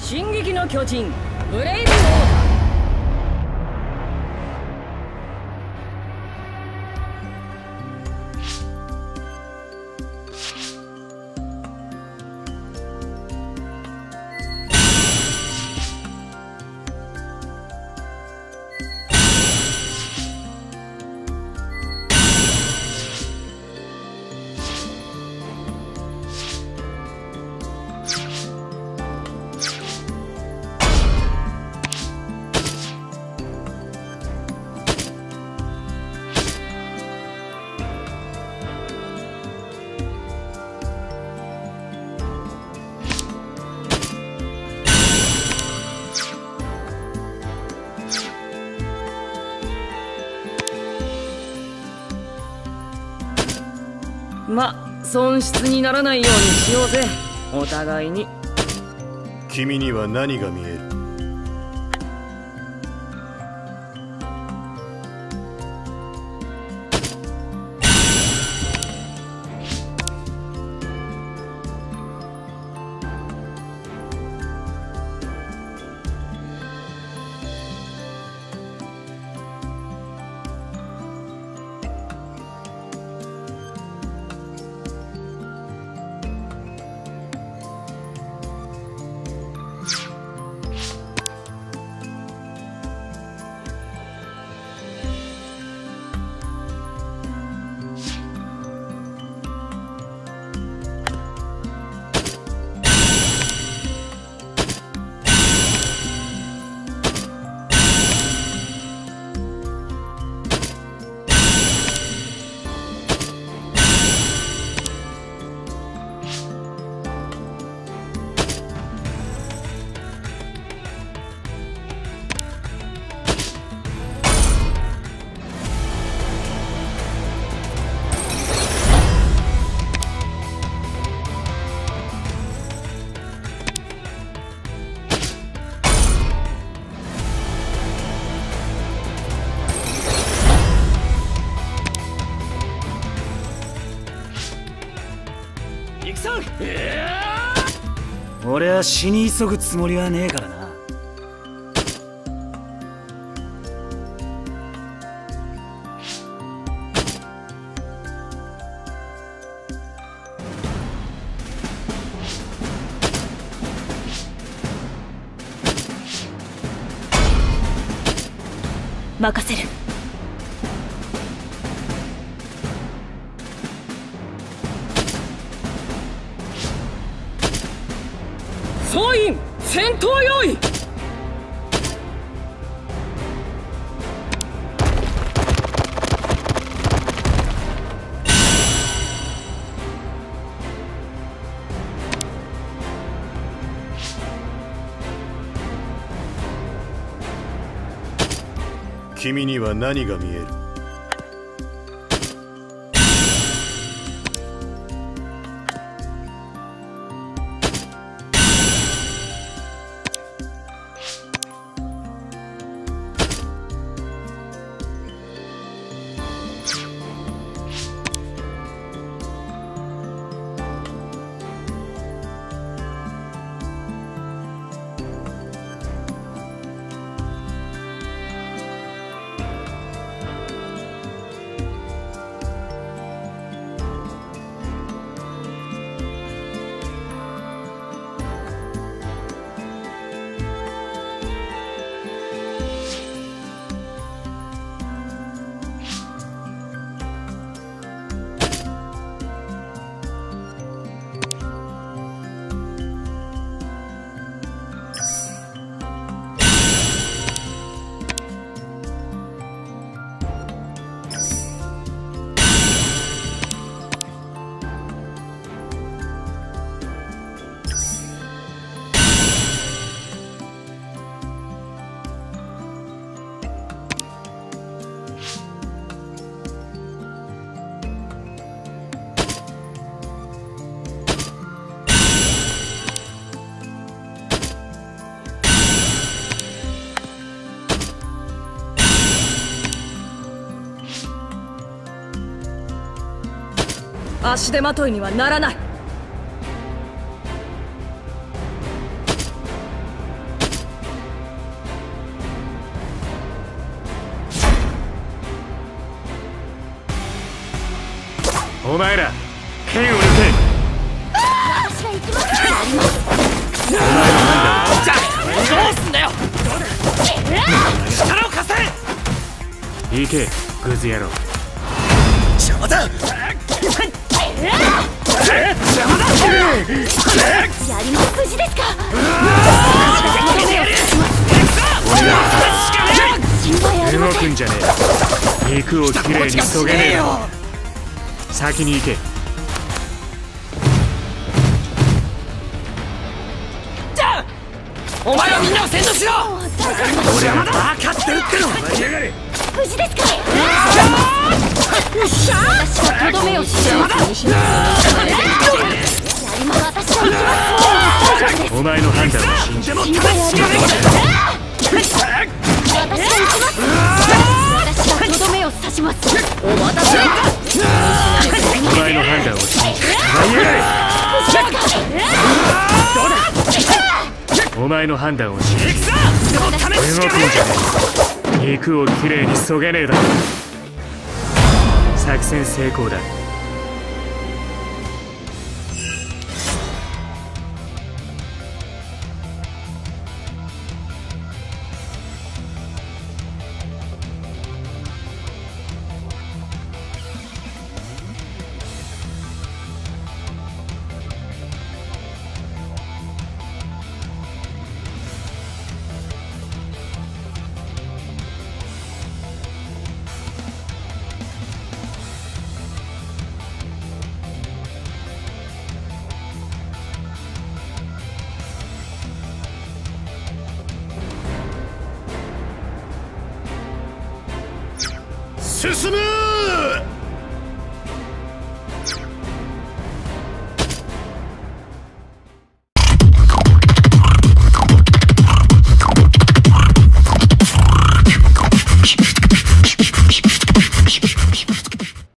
進撃の巨人ブレイブオーダ損失にならないようにしようぜ、お互いに。君には何が見える？俺は死に急ぐつもりはねえからな。任せる。総員戦闘用意。君には何が見える？足手まといにはならない。お前ら剣を抜け。私は行きません。じゃあどうすんだよ。力を貸せ。行けグズ野郎。邪魔だ。やります無事ですか。動くんじゃねえ。肉をきれいにそげねえよ。先に行け。じゃあお前はみんなを先導しろ。俺は分かってるっての。無事ですか。私はとどめをしようとします。お前の判断を信じろ。私はとどめを刺します。お待たせ。お前の判断を信じろ。お前の判断を信じろ。肉をきれいにそげねえだろ。作戦成功だ。進む。